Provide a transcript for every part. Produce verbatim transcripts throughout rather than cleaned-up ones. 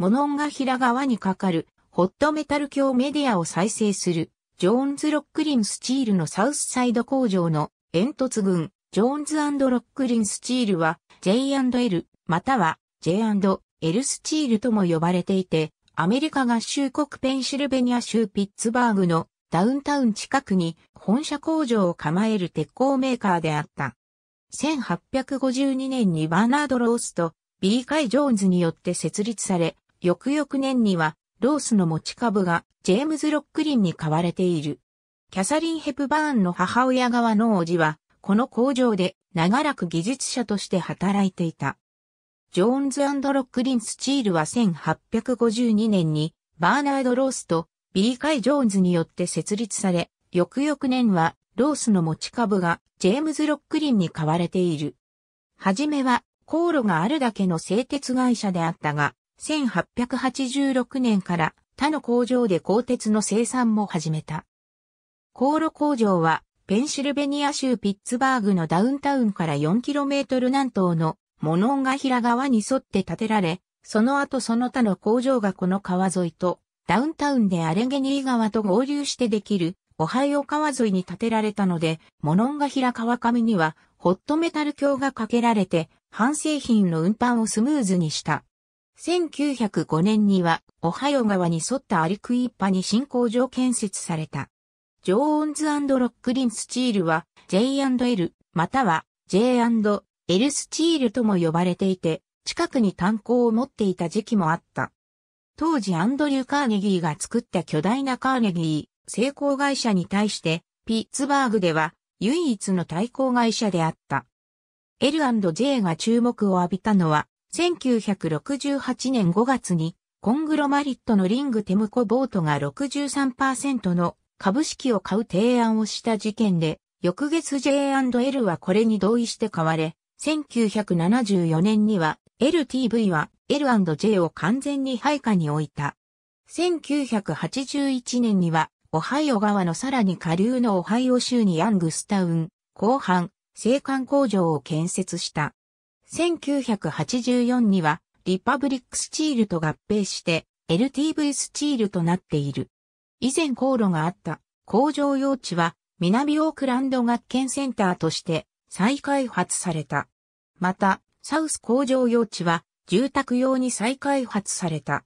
モノンガ平川に架かるホットメタル橋メディアを再生するジョーンズ・ロックリン・スチールのサウスサイド工場の煙突群ジョーンズ&ロックリン・スチールは ジェイアンドエル または ジェイアンドエル スチールとも呼ばれていて、アメリカ合衆国ペンシルベニア州ピッツバーグのダウンタウン近くに本社工場を構える鉄鋼メーカーであった。せんはっぴゃくごじゅうにねんにバーナード・ロースとビー・カイ・ジョーンズによって設立され、翌々年にはロースの持ち株がジェームズ・ロックリンに買われている。キャサリン・ヘプバーンの母親側の叔父は、この工場で長らく技術者として働いていた。ジョーンズ&ロックリン・スチールはせんはっぴゃくごじゅうにねんにバーナード・ロースとビー・カイ・ジョーンズによって設立され、翌々年はロースの持ち株がジェームズ・ロックリンに買われている。はじめは航路があるだけの製鉄会社であったが、せんはっぴゃくはちじゅうろくねんから他の工場で鋼鉄の生産も始めた。航路工場はペンシルベニア州ピッツバーグのダウンタウンから よんキロメートル 南東のモノンガ平川に沿って建てられ、その後その他の工場がこの川沿いとダウンタウンでアレゲニー川と合流してできるオハイオ川沿いに建てられたので、モノンガ平川上にはホットメタル橋が架けられて、半製品の運搬をスムーズにした。せんきゅうひゃくごねんにはオハイオ川に沿ったアリクイッパに新工場建設された。ジョーンズ&ロックリン・スチールは ジェイアンドエル または ジェイアンドエル スチールとも呼ばれていて、近くに炭鉱を持っていた時期もあった。当時アンドリュー・カーネギーが作った巨大なカーネギー製鋼会社に対して、ピッツバーグでは唯一の対抗会社であった。エルアンドジェイ が注目を浴びたのは、せんきゅうひゃくろくじゅうはちねんごがつに、コングロマリットのリング・テムコ・ボートが ろくじゅうさんパーセント の株式を買う提案をした事件で、翌月 ジェイアンドエル はこれに同意して買われ、せんきゅうひゃくななじゅうよねんには エルティーブイ は エルアンドジェイ を完全に配下に置いた。せんきゅうひゃくはちじゅういちねんにはオハイオ川のさらに下流のオハイオ州にヤングスタウン、後半、製鋼工場を建設した。せんきゅうひゃくはちじゅうよんねんにはリパブリックスチールと合併して エルティーブイ スチールとなっている。以前航路があった工場用地は南オークランド学研センターとして再開発された。また、サウス工場用地は住宅用に再開発された。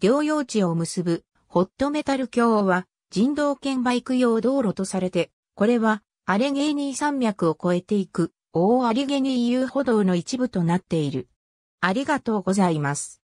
両用地を結ぶホットメタル橋は人道兼バイク用道路とされて、これはアレゲーニー山脈を越えていく大アリゲニー遊歩道の一部となっている。ありがとうございます。